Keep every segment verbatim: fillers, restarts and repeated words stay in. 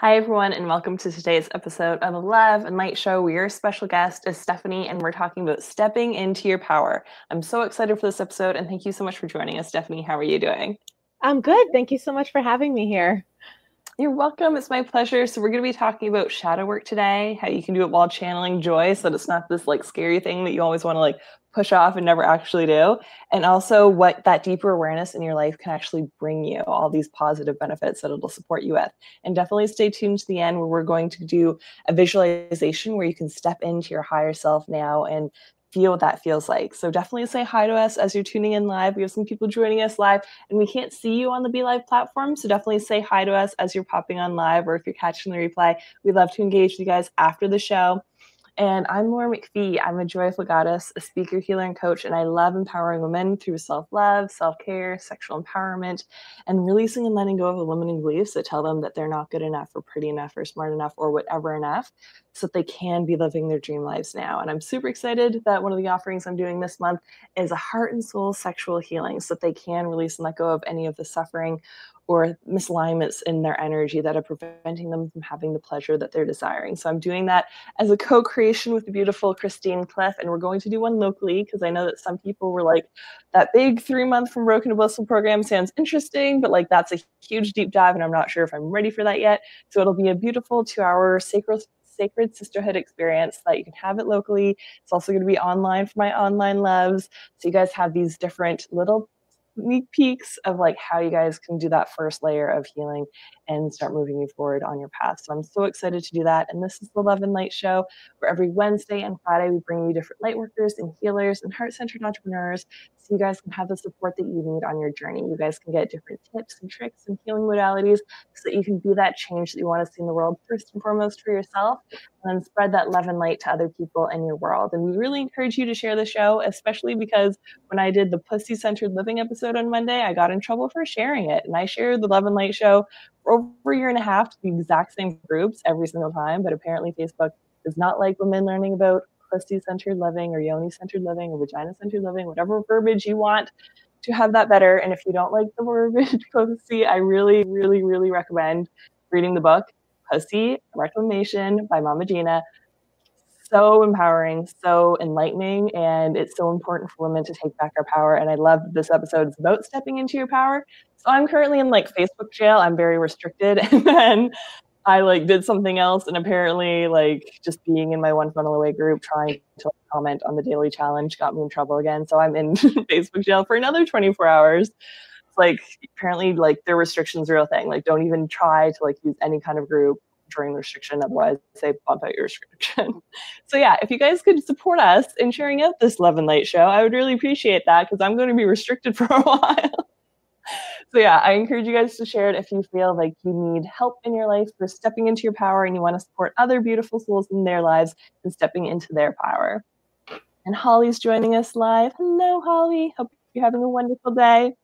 Hi, everyone, and welcome to today's episode of Love and Light Show, where your special guest is Stephanie, and we're talking about stepping into your power. I'm so excited for this episode, and thank you so much for joining us, Stephanie. How are you doing? I'm good. Thank you so much for having me here. You're welcome. It's my pleasure. So we're going to be talking about shadow work today, how you can do it while channeling joy so that it's not this like scary thing that you always want to like push off and never actually do. And also what that deeper awareness in your life can actually bring you, all these positive benefits that it'll support you with. And definitely stay tuned to the end where we're going to do a visualization where you can step into your higher self now and feel what that feels like. So definitely say hi to us as you're tuning in live. We have some people joining us live and we can't see you on the BeLive platform. So definitely say hi to us as you're popping on live, or if you're catching the replay, we'd love to engage with you guys after the show. And I'm Laura McPhee. I'm a joyful goddess, a speaker, healer, and coach, and I love empowering women through self-love, self-care, sexual empowerment, and releasing and letting go of the limiting beliefs that tell them that they're not good enough or pretty enough or smart enough or whatever enough, so that they can be living their dream lives now. And I'm super excited that one of the offerings I'm doing this month is a heart and soul sexual healing, so that they can release and let go of any of the suffering or misalignments in their energy that are preventing them from having the pleasure that they're desiring. So I'm doing that as a co-creation with the beautiful Christine Cliff, and we're going to do one locally because I know that some people were like, that big three-month From Broken to Blissful program sounds interesting, but like that's a huge deep dive, and I'm not sure if I'm ready for that yet. So it'll be a beautiful two-hour sacred sacred sisterhood experience that you can have it locally. It's also going to be online for my online loves. So you guys have these different little sneak peeks of like how you guys can do that first layer of healing and start moving you forward on your path. So I'm so excited to do that. And this is the Love and Light Show, where every Wednesday and Friday we bring you different light workers and healers and heart-centered entrepreneurs, so you guys can have the support that you need on your journey. You guys can get different tips and tricks and healing modalities so that you can be that change that you want to see in the world, first and foremost for yourself, and then spread that love and light to other people in your world. And we really encourage you to share the show, especially because when I did the Pussy-Centered Living episode on Monday, I got in trouble for sharing it. And I shared the Love and Light Show for over a year and a half to the exact same groups every single time. But apparently Facebook does not like women learning about pussy-centered living or yoni-centered living or vagina-centered living, whatever verbiage you want to have that better. And if you don't like the verbiage pussy, I really, really, really recommend reading the book, Pussy Reclamation by Mama Gina. So empowering, so enlightening, and it's so important for women to take back our power. And I love that this episode is about stepping into your power. So I'm currently in like Facebook jail. I'm very restricted. And then I like did something else, and apparently like just being in my One Funnel Away group trying to comment on the daily challenge got me in trouble again. So I'm in Facebook jail for another twenty-four hours. Like apparently like their restrictions are a real thing. Like don't even try to like use any kind of group during the restriction, otherwise they bump out your restriction. So yeah, if you guys could support us in sharing out this Love and Light Show, I would really appreciate that, because I'm going to be restricted for a while. So yeah, I encourage you guys to share it if you feel like you need help in your life for stepping into your power and you want to support other beautiful souls in their lives and stepping into their power. And Holly's joining us live. Hello, Holly. Hope you're having a wonderful day.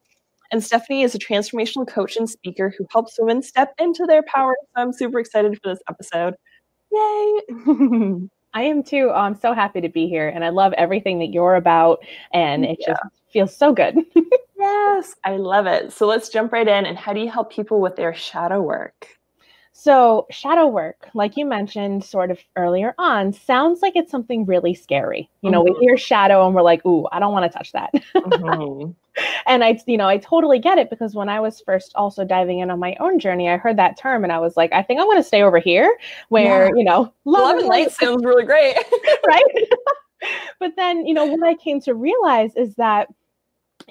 And Stephanie is a transformational coach and speaker who helps women step into their power. So I'm super excited for this episode. Yay! I am too. Oh, I'm so happy to be here. And I love everything that you're about. And it yeah. just feels so good. Yes, I love it. So let's jump right in. And how do you help people with their shadow work? So shadow work, like you mentioned sort of earlier on, sounds like it's something really scary. You know, mm-hmm. we hear shadow and we're like, ooh, I don't want to touch that. Mm-hmm. And I, you know, I totally get it, because when I was first also diving in on my own journey, I heard that term and I was like, I think I want to stay over here where, yeah. you know, love, love and light sounds really great. Right. But then, you know, what I came to realize is that,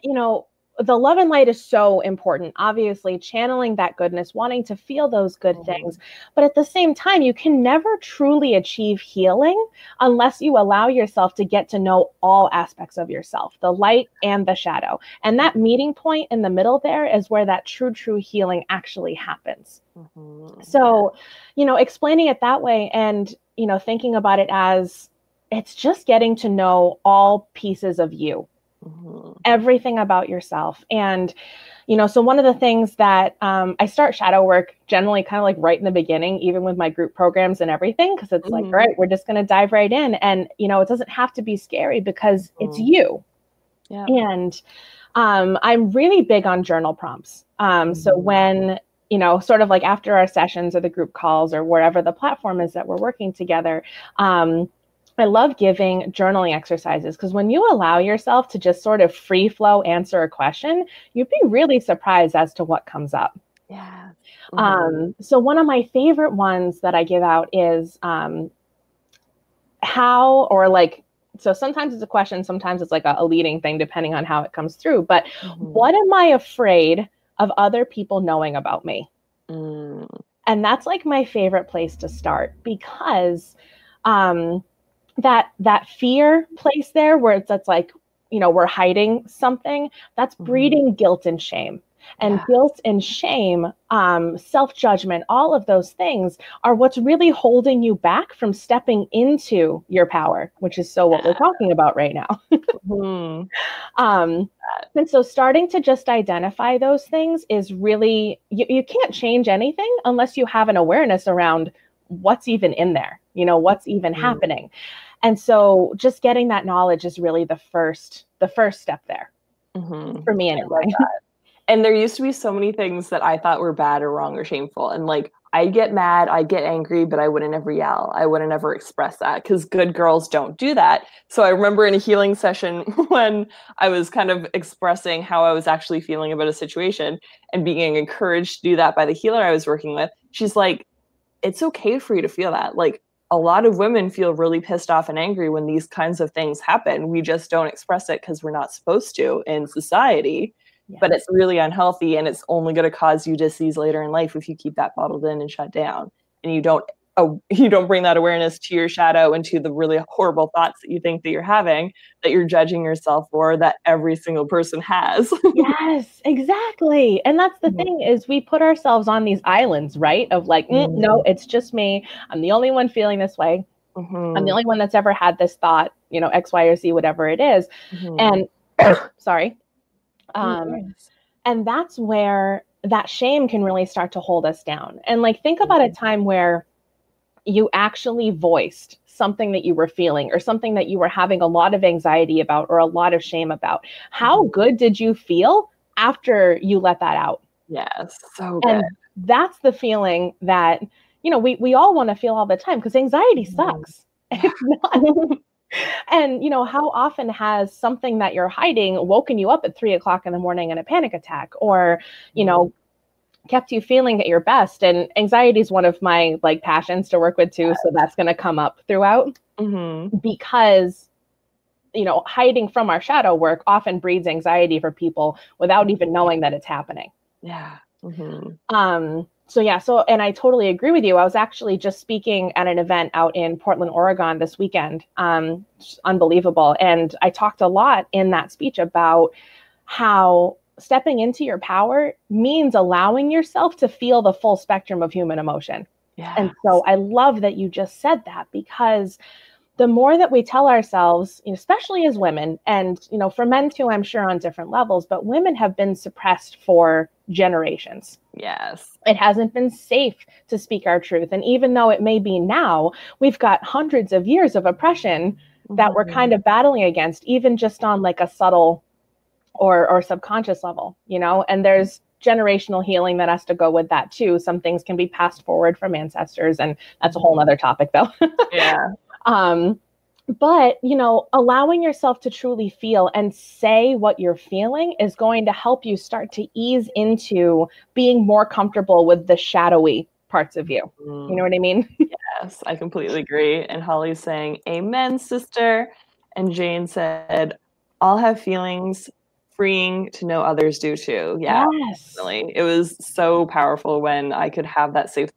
you know, the love and light is so important, obviously channeling that goodness, wanting to feel those good mm-hmm. things. But at the same time, you can never truly achieve healing unless you allow yourself to get to know all aspects of yourself, the light and the shadow. And that meeting point in the middle there is where that true, true healing actually happens. Mm-hmm. So, you know, explaining it that way and, you know, thinking about it as it's just getting to know all pieces of you. Mm-hmm. Everything about yourself. And, you know, so one of the things that um, I start shadow work generally kind of like right in the beginning, even with my group programs and everything, because it's mm-hmm. like, all right, we're just going to dive right in. And, you know, it doesn't have to be scary because mm-hmm. it's you. Yeah. And um, I'm really big on journal prompts. Um, mm-hmm. So when you know, sort of like after our sessions or the group calls or wherever the platform is that we're working together, um, I love giving journaling exercises, because when you allow yourself to just sort of free flow answer a question, you'd be really surprised as to what comes up. Yeah. Mm-hmm. Um, so one of my favorite ones that I give out is um, how or like, so sometimes it's a question, sometimes it's like a, a leading thing, depending on how it comes through. But mm-hmm. what am I afraid of other people knowing about me? Mm. And that's like my favorite place to start, because um, that that fear place there where it's that's like, you know, we're hiding something, that's breeding mm-hmm. guilt and shame. And yeah. guilt and shame, um, self-judgment, all of those things are what's really holding you back from stepping into your power, which is so what yeah. we're talking about right now. mm-hmm. um, and so starting to just identify those things is really, you, you can't change anything unless you have an awareness around what's even in there, you know, what's even mm-hmm. happening. And so just getting that knowledge is really the first, the first step there mm-hmm. for me anyway. And there used to be so many things that I thought were bad or wrong or shameful. And like, I get mad, I get angry, but I wouldn't ever yell. I wouldn't ever express that, because good girls don't do that. So I remember in a healing session when I was kind of expressing how I was actually feeling about a situation and being encouraged to do that by the healer I was working with. She's like, it's okay for you to feel that. Like, a lot of women feel really pissed off and angry when these kinds of things happen. We just don't express it because we're not supposed to in society. Yes. But it's really unhealthy, and it's only going to cause you disease later in life if you keep that bottled in and shut down, and you don't uh, you don't bring that awareness to your shadow and to the really horrible thoughts that you think that you're having, that you're judging yourself for, that every single person has. Yes, exactly. And that's the mm-hmm. thing is we put ourselves on these islands, right? Of like, mm, mm-hmm. no, it's just me. I'm the only one feeling this way. Mm-hmm. I'm the only one that's ever had this thought, you know, X, Y, or Z, whatever it is. Mm-hmm. And sorry. Um, and that's where that shame can really start to hold us down. And like, think about a time where you actually voiced something that you were feeling or something that you were having a lot of anxiety about or a lot of shame about. How good did you feel after you let that out? Yes. So good. And that's the feeling that, you know, we, we all want to feel all the time, because anxiety sucks. Mm. It's not. And, you know, how often has something that you're hiding woken you up at three o'clock in the morning in a panic attack, or, you know, kept you feeling at your best? And anxiety is one of my like passions to work with, too. Yes. So that's going to come up throughout mm-hmm. because, you know, hiding from our shadow work often breeds anxiety for people without even knowing that it's happening. Yeah. Mm-hmm. Um. So yeah, so, and I totally agree with you. I was actually just speaking at an event out in Portland, Oregon this weekend. Um, unbelievable. And I talked a lot in that speech about how stepping into your power means allowing yourself to feel the full spectrum of human emotion. Yes. And so I love that you just said that, because the more that we tell ourselves, especially as women, and, you know, for men too, I'm sure on different levels, but women have been suppressed for generations. Yes. It hasn't been safe to speak our truth. And even though it may be now, we've got hundreds of years of oppression mm-hmm. that we're kind of battling against, even just on like a subtle or, or subconscious level, you know, and there's generational healing that has to go with that too. Some things can be passed forward from ancestors, and that's a whole nother topic though. Yeah. Um, but, you know, allowing yourself to truly feel and say what you're feeling is going to help you start to ease into being more comfortable with the shadowy parts of you. Mm. You know what I mean? Yes, I completely agree. And Holly's saying, amen, sister. And Jane said, I'll have feelings, freeing to know others do too. Yeah, yes. Really. It was so powerful when I could have that safe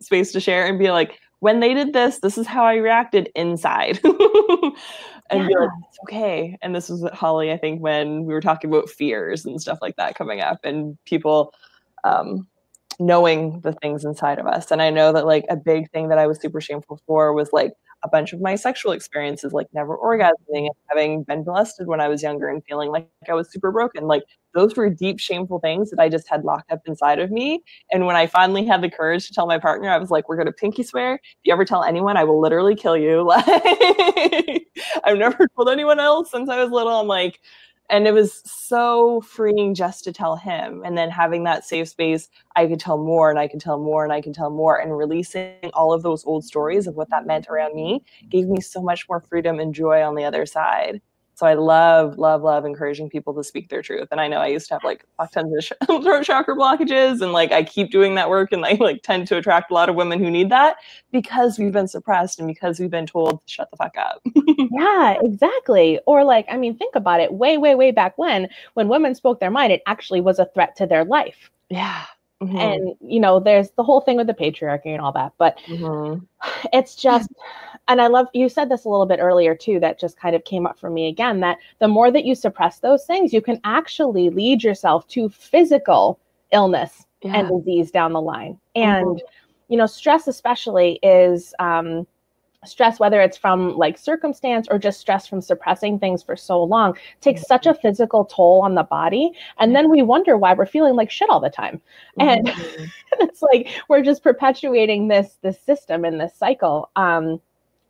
space to share and be like, when they did this, this is how I reacted inside. And yeah. You're like, it's okay. And this was Holly, I think, when we were talking about fears and stuff like that coming up, and people um, knowing the things inside of us. And I know that like a big thing that I was super shameful for was like a bunch of my sexual experiences, like never orgasming and having been molested when I was younger and feeling like I was super broken. Like those were deep, shameful things that I just had locked up inside of me. And when I finally had the courage to tell my partner, I was like, we're going to pinky swear. If you ever tell anyone, I will literally kill you. Like I've never told anyone else since I was little. I'm like, And it was so freeing just to tell him. And then having that safe space, I could tell more and I could tell more and I could tell more. And releasing all of those old stories of what that meant around me gave me so much more freedom and joy on the other side. So I love, love, love encouraging people to speak their truth. And I know I used to have like tons of sh- throat chakra blockages, and like I keep doing that work, and I like tend to attract a lot of women who need that because we've been suppressed and because we've been told to shut the fuck up. Yeah, exactly. Or like, I mean, think about it. Way, way, way back when, when women spoke their mind, it actually was a threat to their life. Yeah. Mm-hmm. And, you know, there's the whole thing with the patriarchy and all that, but mm-hmm. it's just, and I love, you said this a little bit earlier too, that just kind of came up for me again, that the more that you suppress those things, you can actually lead yourself to physical illness yeah. and disease down the line. And, mm-hmm. you know, stress especially is, um, stress, whether it's from like circumstance or just stress from suppressing things for so long, takes mm-hmm. such a physical toll on the body. And then we wonder why we're feeling like shit all the time. And mm-hmm. it's like we're just perpetuating this this system and this cycle. Um,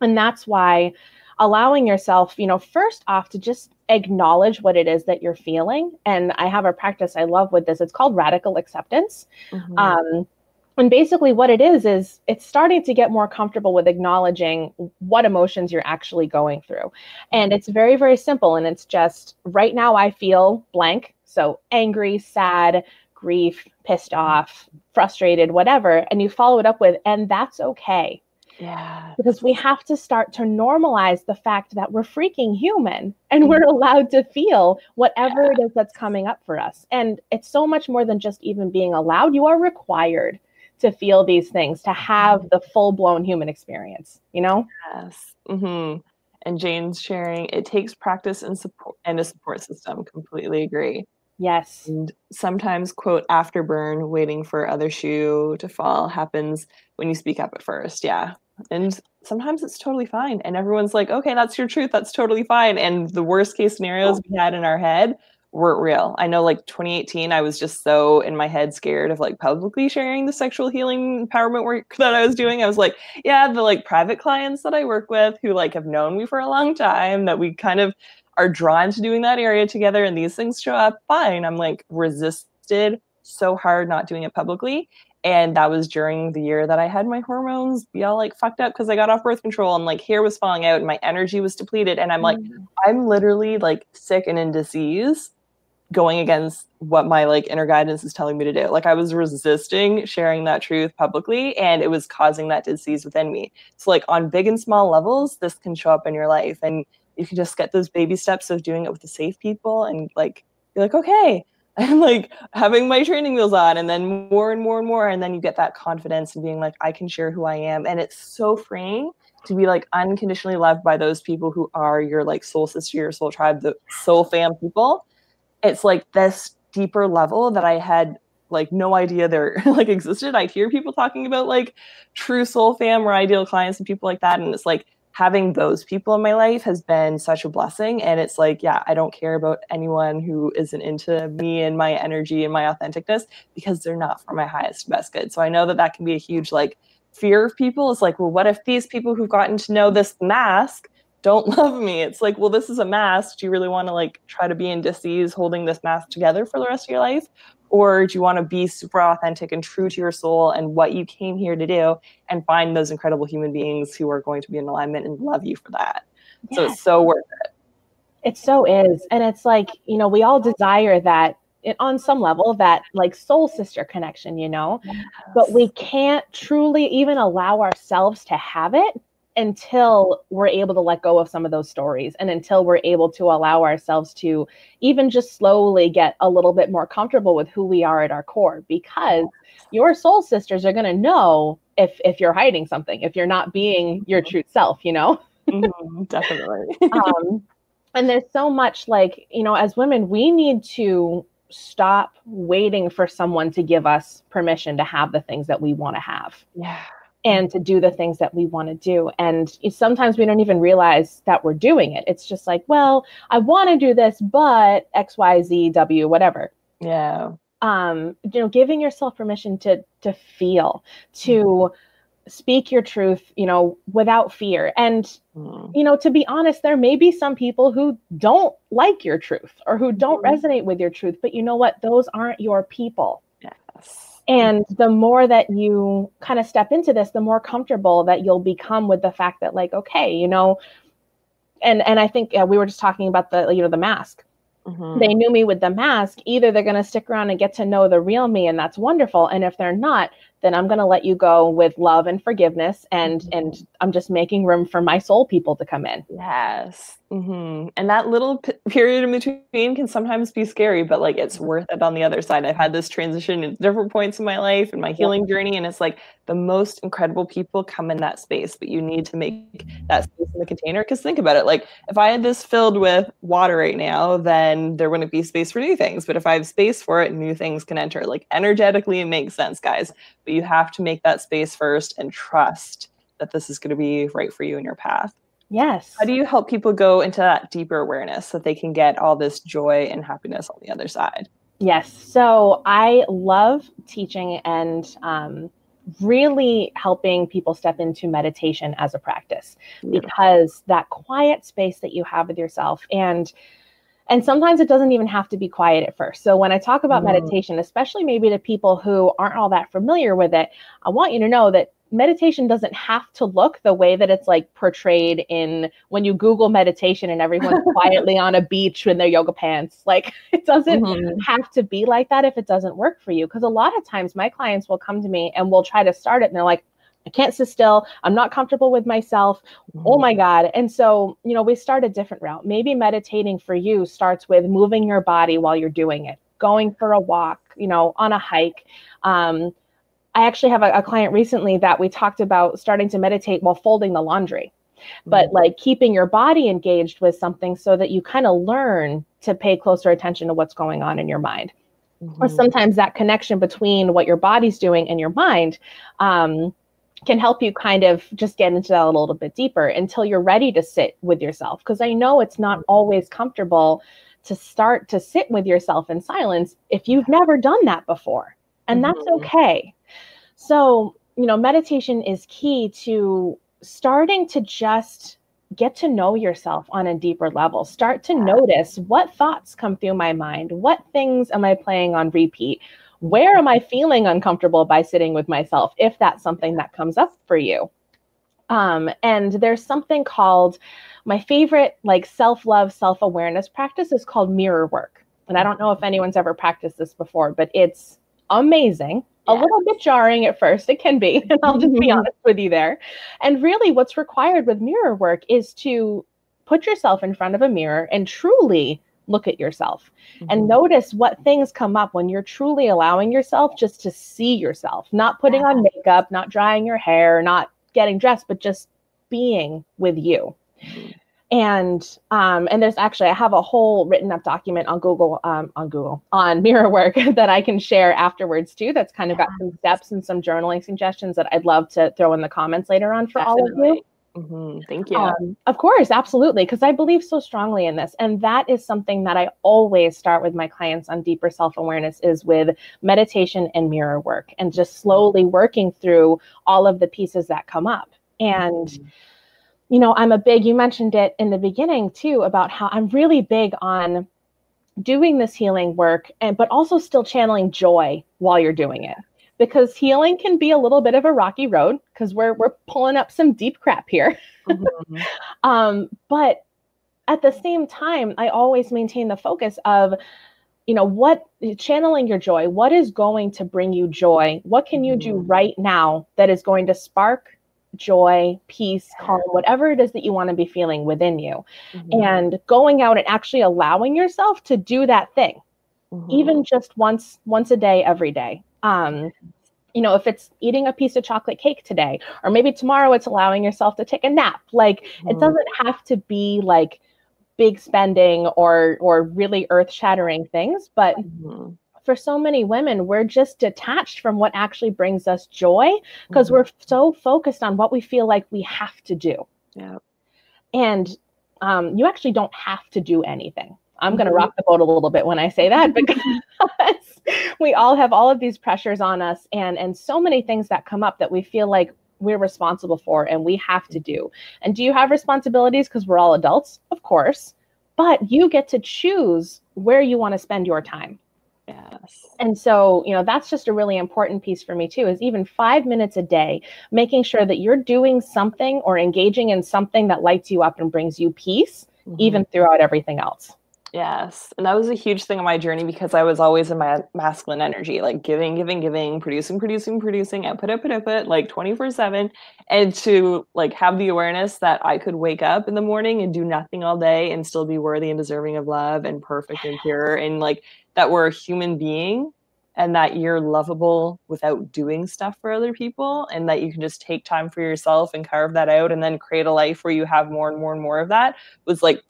and that's why allowing yourself, you know, first off to just acknowledge what it is that you're feeling. And I have a practice I love with this. It's called radical acceptance. Mm-hmm. Um, And basically what it is, is it's starting to get more comfortable with acknowledging what emotions you're actually going through. And it's very, very simple. And it's just right now I feel blank. So angry, sad, grief, pissed off, frustrated, whatever. And you follow it up with, and that's okay. Yeah. Because we have to start to normalize the fact that we're freaking human and we're allowed to feel whatever yeah. it is that's coming up for us. And it's so much more than just even being allowed. You are required to feel these things, to have the full-blown human experience, you know? Yes. Mm-hmm. And Jane's sharing, it takes practice and support and a support system. Completely agree. Yes. And sometimes, quote, afterburn, waiting for other shoe to fall, happens when you speak up at first. Yeah. And sometimes it's totally fine. And everyone's like, okay, that's your truth. That's totally fine. And the worst case scenarios we had in our head weren't real. I know like twenty eighteen, I was just so in my head scared of like publicly sharing the sexual healing empowerment work that I was doing. I was like, yeah, the like private clients that I work with who like have known me for a long time, that we kind of are drawn to doing that area together, and these things show up, fine. I'm like resisted so hard not doing it publicly. And that was during the year that I had my hormones be all like fucked up because I got off birth control and like hair was falling out and my energy was depleted. And I'm like, mm-hmm. I'm literally like sick and in disease, going against what my like inner guidance is telling me to do. Like I was resisting sharing that truth publicly, and it was causing that disease within me. So like on big and small levels, this can show up in your life, and you can just get those baby steps of doing it with the safe people and like, you're like, okay, I'm like having my training wheels on, and then more and more and more. And then you get that confidence and being like, I can share who I am. And it's so freeing to be like unconditionally loved by those people who are your like soul sister, your soul tribe, the soul fam people. It's like this deeper level that I had like no idea there like existed. I hear people talking about like true soul fam or ideal clients and people like that. And it's like having those people in my life has been such a blessing. And it's like, yeah, I don't care about anyone who isn't into me and my energy and my authenticness, because they're not for my highest best good. So I know that that can be a huge like fear of people. It's like, well, what if these people who've gotten to know this mask don't love me? It's like, well, this is a mask. Do you really want to like try to be in disease holding this mask together for the rest of your life? Or do you want to be super authentic and true to your soul and what you came here to do, and find those incredible human beings who are going to be in alignment and love you for that? Yes. So it's so worth it. It so is. And it's like, you know, we all desire that it, on some level, that like soul sister connection, you know, yes. but we can't truly even allow ourselves to have it until we're able to let go of some of those stories, and until we're able to allow ourselves to even just slowly get a little bit more comfortable with who we are at our core, because your soul sisters are going to know if if you're hiding something, if you're not being your true self, you know? Mm-hmm, definitely. um, and there's so much like, you know, as women, we need to stop waiting for someone to give us permission to have the things that we want to have. Yeah. And to do the things that we want to do. And sometimes we don't even realize that we're doing it. It's just like, well, I want to do this, but X, Y, Z, W, whatever. Yeah. Um, you know, giving yourself permission to to feel, to speak your truth, you know, without fear. And, mm. you know, to be honest, there may be some people who don't like your truth or who don't mm. resonate with your truth, but you know what? Those aren't your people. Yes. And the more that you kind of step into this, the more comfortable that you'll become with the fact that, like, okay, you know, and, and I think uh, we were just talking about the, you know, the mask. Mm-hmm. They knew me with the mask. Either they're going to stick around and get to know the real me, and that's wonderful. And if they're not, then I'm going to let you go with love and forgiveness. And mm-hmm. and I'm just making room for my soul people to come in. Yes. Mm-hmm. And that little p- period in between can sometimes be scary, but like it's worth it on the other side. I've had this transition at different points in my life and my healing yeah. journey. And it's like the most incredible people come in that space, but you need to make that space in the container. Because think about it. Like if I had this filled with water right now, then there wouldn't be space for new things. But if I have space for it, new things can enter. Like energetically, it makes sense, guys. But you have to make that space first and trust that this is going to be right for you in your path. Yes. How do you help people go into that deeper awareness so that they can get all this joy and happiness on the other side? Yes. So I love teaching and um, really helping people step into meditation as a practice, yeah. because that quiet space that you have with yourself, and And sometimes it doesn't even have to be quiet at first. So when I talk about mm. meditation, especially maybe to people who aren't all that familiar with it, I want you to know that meditation doesn't have to look the way that it's like portrayed in when you Google meditation and everyone's quietly on a beach in their yoga pants. Like it doesn't mm-hmm. have to be like that if it doesn't work for you. Because a lot of times my clients will come to me and we'll try to start it and they're like, I can't sit still. I'm not comfortable with myself. Oh my God. And so, you know, we start a different route. Maybe meditating for you starts with moving your body while you're doing it, going for a walk, you know, on a hike. Um, I actually have a, a client recently that we talked about starting to meditate while folding the laundry, but mm-hmm. like keeping your body engaged with something so that you kind of learn to pay closer attention to what's going on in your mind. Mm-hmm. Or sometimes that connection between what your body's doing and your mind, um, can help you kind of just get into that a little bit deeper until you're ready to sit with yourself. Because I know it's not always comfortable to start to sit with yourself in silence if you've never done that before. And that's okay. So, you know, meditation is key to starting to just get to know yourself on a deeper level. Start to notice what thoughts come through my mind. What things am I playing on repeat? Where am I feeling uncomfortable by sitting with myself, if that's something that comes up for you? Um, and there's something called, my favorite like self-love, self-awareness practice is called mirror work. And I don't know if anyone's ever practiced this before, but it's amazing. Yeah. A little bit jarring at first, it can be, and I'll just be honest with you there. And really what's required with mirror work is to put yourself in front of a mirror and truly look at yourself mm-hmm. and notice what things come up when you're truly allowing yourself just to see yourself, not putting yeah. on makeup, not drying your hair, not getting dressed, but just being with you. Mm-hmm. And um, and there's actually, I have a whole written up document on Google, um, on Google, on mirror work that I can share afterwards too. That's kind of yeah. got some steps and some journaling suggestions that I'd love to throw in the comments later on for Definitely. all of you. Mm-hmm. Thank you. Um, of course, absolutely, because I believe so strongly in this. And that is something that I always start with my clients on deeper self-awareness is with meditation and mirror work and just slowly working through all of the pieces that come up. And, mm-hmm. you know, I'm a big, you mentioned it in the beginning too, about how I'm really big on doing this healing work, and but also still channeling joy while you're doing it. Because healing can be a little bit of a rocky road because we're we're pulling up some deep crap here. Mm-hmm. um, but at the same time, I always maintain the focus of, you know, what channeling your joy, what is going to bring you joy? What can you do right now that is going to spark joy, peace, calm, whatever it is that you want to be feeling within you? Mm-hmm. And going out and actually allowing yourself to do that thing, mm-hmm. even just once once a day, every day. Um, you know, if it's eating a piece of chocolate cake today, or maybe tomorrow it's allowing yourself to take a nap. Like mm-hmm. it doesn't have to be like big spending or, or really earth shattering things. But mm-hmm. for so many women, we're just detached from what actually brings us joy because mm-hmm. we're so focused on what we feel like we have to do. Yeah. And, um, you actually don't have to do anything. I'm going to rock the boat a little bit when I say that because we all have all of these pressures on us and, and so many things that come up that we feel like we're responsible for and we have to do. And do you have responsibilities? Because we're all adults, of course, but you get to choose where you want to spend your time. Yes. And so, you know, that's just a really important piece for me too, is even five minutes a day, making sure that you're doing something or engaging in something that lights you up and brings you peace, mm-hmm. even throughout everything else. Yes. And that was a huge thing on my journey, because I was always in my masculine energy, like giving, giving, giving, producing, producing, producing, output, output, output, like twenty-four seven. And to like have the awareness that I could wake up in the morning and do nothing all day and still be worthy and deserving of love and perfect and pure, and like that we're a human being and that you're lovable without doing stuff for other people, and that you can just take time for yourself and carve that out and then create a life where you have more and more and more of that, was like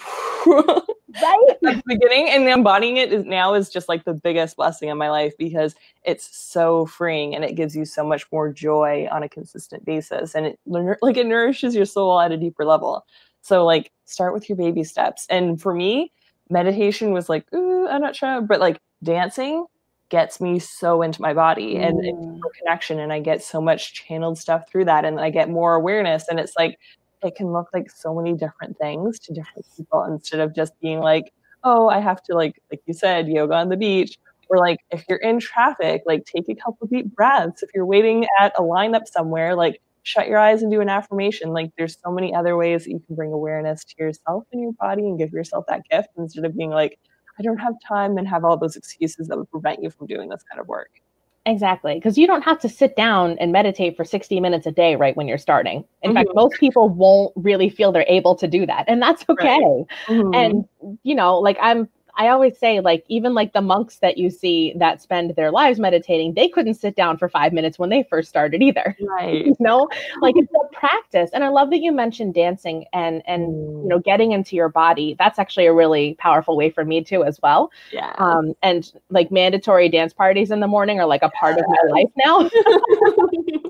right at the beginning. And embodying it is now is just like the biggest blessing in my life, because it's so freeing and it gives you so much more joy on a consistent basis, and it like it nourishes your soul at a deeper level. So like start with your baby steps. And for me, meditation was like, ooh, I'm not sure, but like dancing gets me so into my body mm. and, and connection, and I get so much channeled stuff through that, and I get more awareness, and it's like it can look like so many different things to different people, instead of just being like, oh, I have to like like you said, yoga on the beach, or like if you're in traffic, like take a couple deep breaths. If you're waiting at a lineup somewhere, like shut your eyes and do an affirmation. Like there's so many other ways that you can bring awareness to yourself and your body and give yourself that gift, instead of being like, I don't have time, and have all those excuses that would prevent you from doing this kind of work. Exactly. Because you don't have to sit down and meditate for sixty minutes a day right when you're starting. In mm-hmm. fact, most people won't really feel they're able to do that. And that's okay. Right. Mm-hmm. And, you know, like I'm, I always say, like, even like the monks that you see that spend their lives meditating, they couldn't sit down for five minutes when they first started either. Right. You know, like it's a practice. And I love that you mentioned dancing and, and, you know, getting into your body. That's actually a really powerful way for me too, as well. Yeah. Um, and like mandatory dance parties in the morning are like a part yeah. of my life now.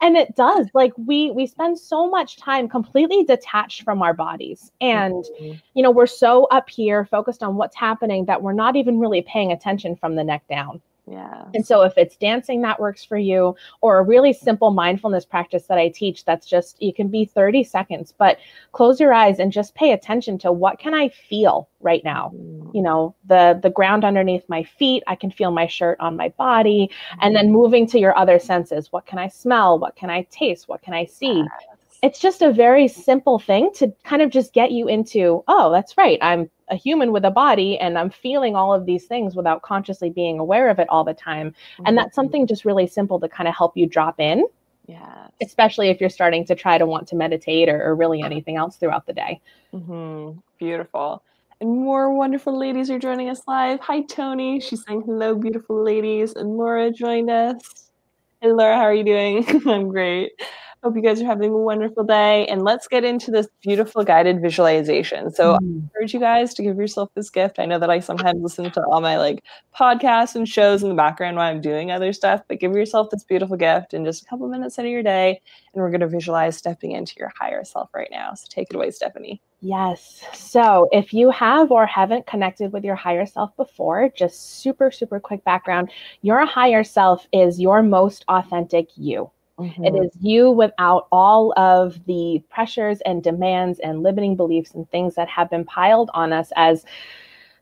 And it does, like we we spend so much time completely detached from our bodies, and mm-hmm. you know, we're so up here focused on what's happening that we're not even really paying attention from the neck down. Yeah. And so if it's dancing that works for you, or a really simple mindfulness practice that I teach, that's just, you can be thirty seconds, but close your eyes and just pay attention to what can I feel right now? Mm. You know, the, the ground underneath my feet, I can feel my shirt on my body, mm. and then moving to your other senses. What can I smell? What can I taste? What can I see? Yes. It's just a very simple thing to kind of just get you into, oh, that's right, I'm a human with a body and I'm feeling all of these things without consciously being aware of it all the time. Mm-hmm. And that's something just really simple to kind of help you drop in. Yeah. Especially if you're starting to try to want to meditate or, or really anything else throughout the day. Mm-hmm. Beautiful. And more wonderful ladies are joining us live. Hi, Tony. She's saying hello, beautiful ladies. And Laura joined us. Hey, Laura, how are you doing? I'm great. Hope you guys are having a wonderful day. And let's get into this beautiful guided visualization. So mm-hmm. I encourage you guys to give yourself this gift. I know that I sometimes listen to all my like podcasts and shows in the background while I'm doing other stuff, but give yourself this beautiful gift in just a couple minutes out of your day. And we're going to visualize stepping into your higher self right now. So take it away, Stephanie. Yes. So if you have or haven't connected with your higher self before, just super, super quick background. Your higher self is your most authentic you. Mm-hmm. It is you without all of the pressures and demands and limiting beliefs and things that have been piled on us as,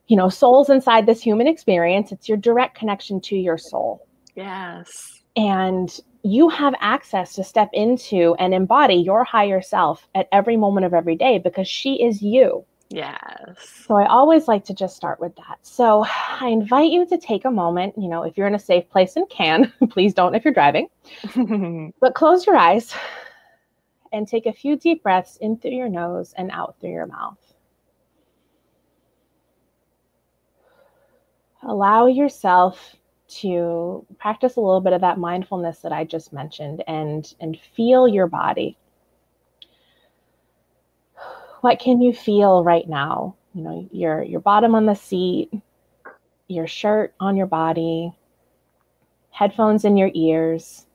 you know, souls inside this human experience. It's your direct connection to your soul. Yes. And you have access to step into and embody your higher self at every moment of every day, because she is you. Yes. So I always like to just start with that. So I invite you to take a moment, you know, if you're in a safe place and can, please don't if you're driving, but close your eyes and take a few deep breaths in through your nose and out through your mouth. Allow yourself to practice a little bit of that mindfulness that I just mentioned, and, and feel your body. What can you feel right now? You know, your, your bottom on the seat, your shirt on your body, headphones in your ears.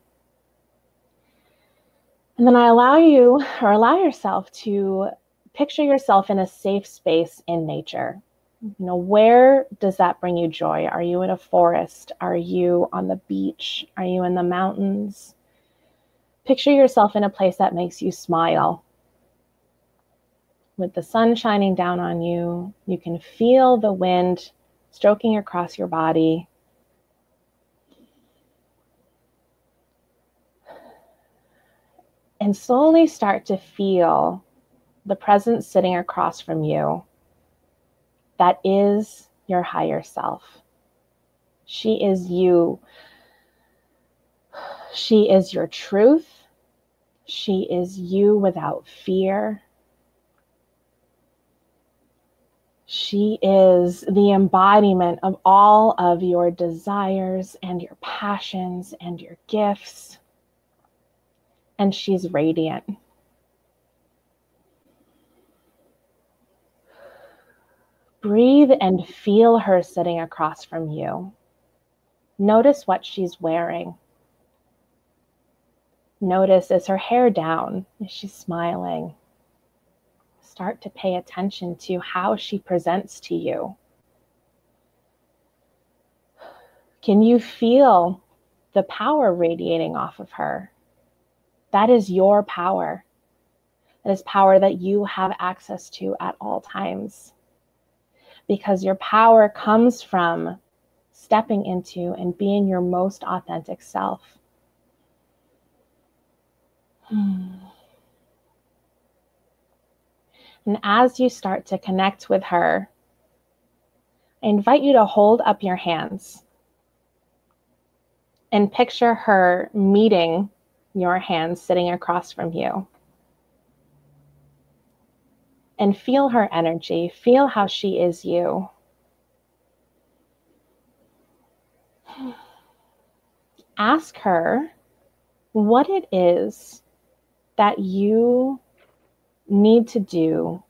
And then I allow you, or allow yourself to picture yourself in a safe space in nature. You know, where does that bring you joy? Are you in a forest? Are you on the beach? Are you in the mountains? Picture yourself in a place that makes you smile. With the sun shining down on you, you can feel the wind stroking across your body. And slowly start to feel the presence sitting across from you. That is your higher self. She is you. She is your truth. She is you without fear. She is the embodiment of all of your desires and your passions and your gifts. And she's radiant. Breathe and feel her sitting across from you. Notice what she's wearing. Notice, is her hair down? Is she smiling? Start to pay attention to how she presents to you. Can you feel the power radiating off of her? That is your power. That is power that you have access to at all times. Because your power comes from stepping into and being your most authentic self. Hmm. And as you start to connect with her, I invite you to hold up your hands and picture her meeting your hands sitting across from you. And feel her energy, feel how she is you. Ask her what it is that you need to do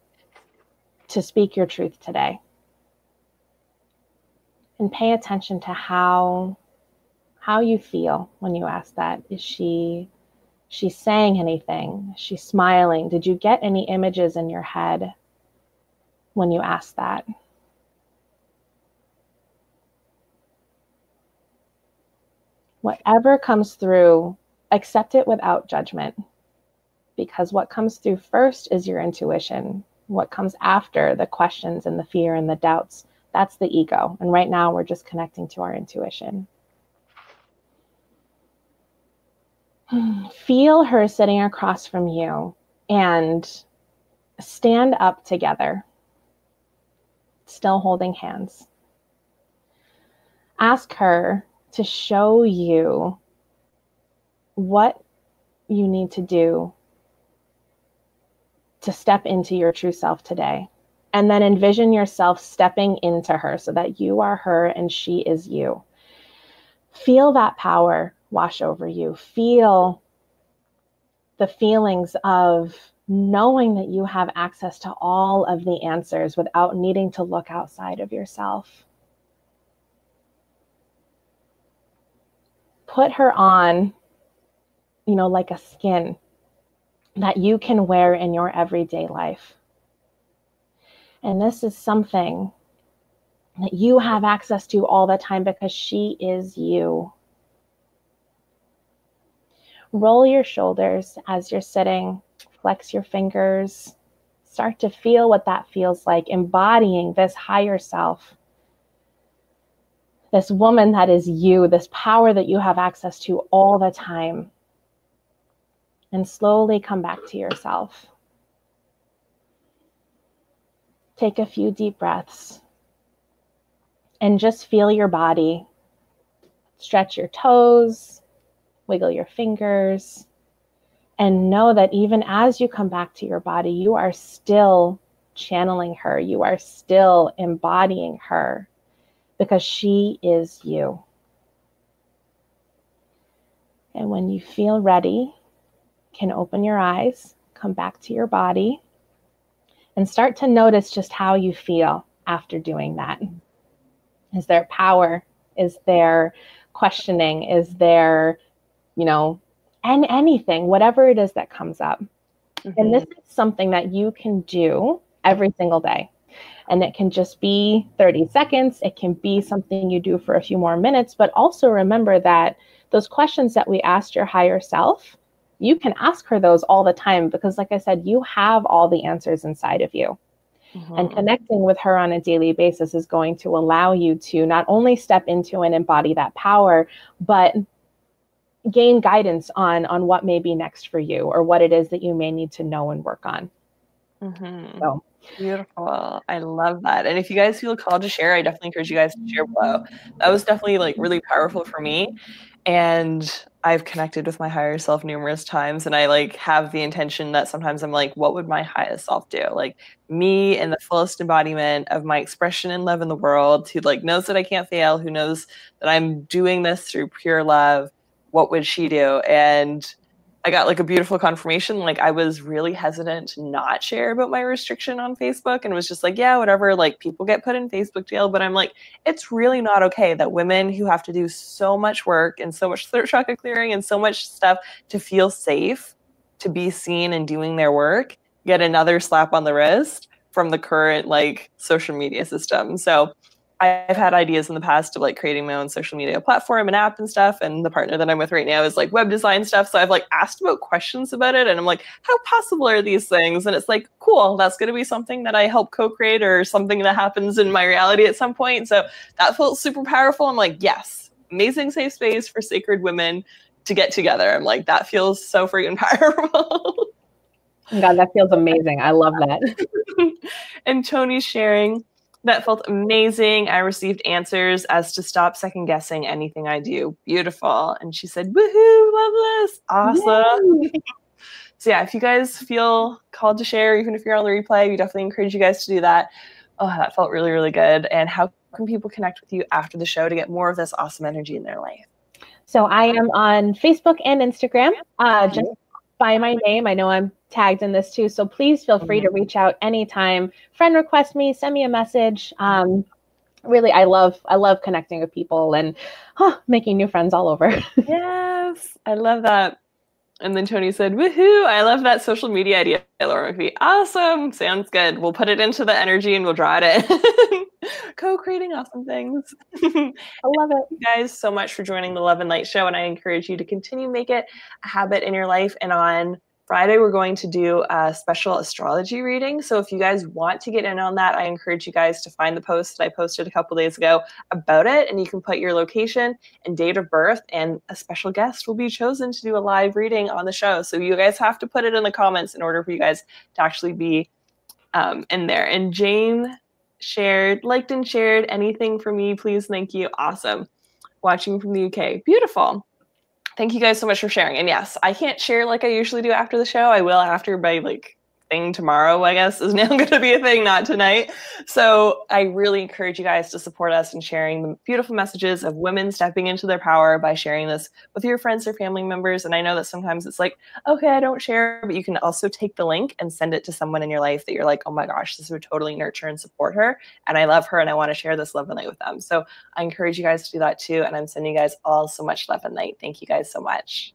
to speak your truth today. And pay attention to how, how you feel when you ask that. Is she... She's saying anything? She's smiling. Did you get any images in your head when you asked that? Whatever comes through, accept it without judgment. Because what comes through first is your intuition. What comes after, the questions and the fear and the doubts, that's the ego. And right now we're just connecting to our intuition. Feel her sitting across from you and stand up together, still holding hands. Ask her to show you what you need to do to step into your true self today. And then envision yourself stepping into her so that you are her and she is you. Feel that power wash over you. Feel the feelings of knowing that you have access to all of the answers without needing to look outside of yourself. Put her on, you know, like a skin that you can wear in your everyday life. And this is something that you have access to all the time because she is you. Roll your shoulders as you're sitting, flex your fingers, start to feel what that feels like, embodying this higher self, this woman that is you, this power that you have access to all the time, and slowly come back to yourself. Take a few deep breaths and just feel your body. Stretch your toes, wiggle your fingers, and know that even as you come back to your body, you are still channeling her. You are still embodying her because she is you. And when you feel ready, you can open your eyes, come back to your body, and start to notice just how you feel after doing that. Is there power? Is there questioning? Is there you know, and anything, whatever it is that comes up. Mm-hmm. And this is something that you can do every single day. And it can just be thirty seconds. It can be something you do for a few more minutes. But also remember that those questions that we asked your higher self, you can ask her those all the time, because like I said, you have all the answers inside of you. Mm-hmm. And connecting with her on a daily basis is going to allow you to not only step into and embody that power, but gain guidance on, on what may be next for you, or what it is that you may need to know and work on. Mm-hmm. So beautiful. I love that. And if you guys feel called to share, I definitely encourage you guys to share below. That was definitely like really powerful for me. And I've connected with my higher self numerous times, and I like have the intention that sometimes I'm like, what would my highest self do? Like me in the fullest embodiment of my expression and love in the world, who like knows that I can't fail, who knows that I'm doing this through pure love. What would she do? And I got like a beautiful confirmation. Like I was really hesitant to not share about my restriction on Facebook, and was just like, yeah, whatever, like people get put in Facebook jail. But I'm like, it's really not okay that women who have to do so much work and so much throat chakra clearing and so much stuff to feel safe, to be seen and doing their work, get another slap on the wrist from the current like social media system. So I've had ideas in the past of like creating my own social media platform and app and stuff. And the partner that I'm with right now is like web design stuff. So I've like asked about questions about it, and I'm like, how possible are these things? And it's like, cool, that's going to be something that I help co-create, or something that happens in my reality at some point. So that felt super powerful. I'm like, yes, amazing safe space for sacred women to get together. I'm like, that feels so freaking powerful. God, that feels amazing. I love that. And Tony's sharing, that felt amazing. I received answers as to stop second guessing anything I do. Beautiful. And she said, woohoo, loveless. Awesome. Yay. So yeah, if you guys feel called to share, even if you're on the replay, we definitely encourage you guys to do that. Oh, that felt really, really good. And how can people connect with you after the show to get more of this awesome energy in their life? So I am on Facebook and Instagram. Uh, just by my name. I know I'm tagged in this too, so please feel free to reach out anytime. Friend request me, send me a message. Um, really, I love I love connecting with people and huh, making new friends all over. Yes, I love that. And then Tony said, woohoo, I love that social media idea, Laura McPhee. Awesome, sounds good. We'll put it into the energy and we'll draw it in. Co-creating awesome things. I love it. Thank you guys so much for joining the Love and Light Show, and I encourage you to continue make it a habit in your life. And on Friday, we're going to do a special astrology reading. So if you guys want to get in on that, I encourage you guys to find the post that I posted a couple days ago about it. And you can put your location and date of birth, and a special guest will be chosen to do a live reading on the show. So you guys have to put it in the comments in order for you guys to actually be um, in there. And Jane shared, liked and shared, anything for me, please, thank you. Awesome. Watching from the U K. Beautiful. Thank you guys so much for sharing. And yes, I can't share like I usually do after the show. I will after my like thing tomorrow, I guess, is now going to be a thing, not tonight. So I really encourage you guys to support us in sharing the beautiful messages of women stepping into their power by sharing this with your friends or family members. And I know that sometimes it's like, okay, I don't share, but you can also take the link and send it to someone in your life that you're like, oh my gosh, this would totally nurture and support her. And I love her and I want to share this love and light with them. So I encourage you guys to do that too. And I'm sending you guys all so much love and light. Thank you guys so much.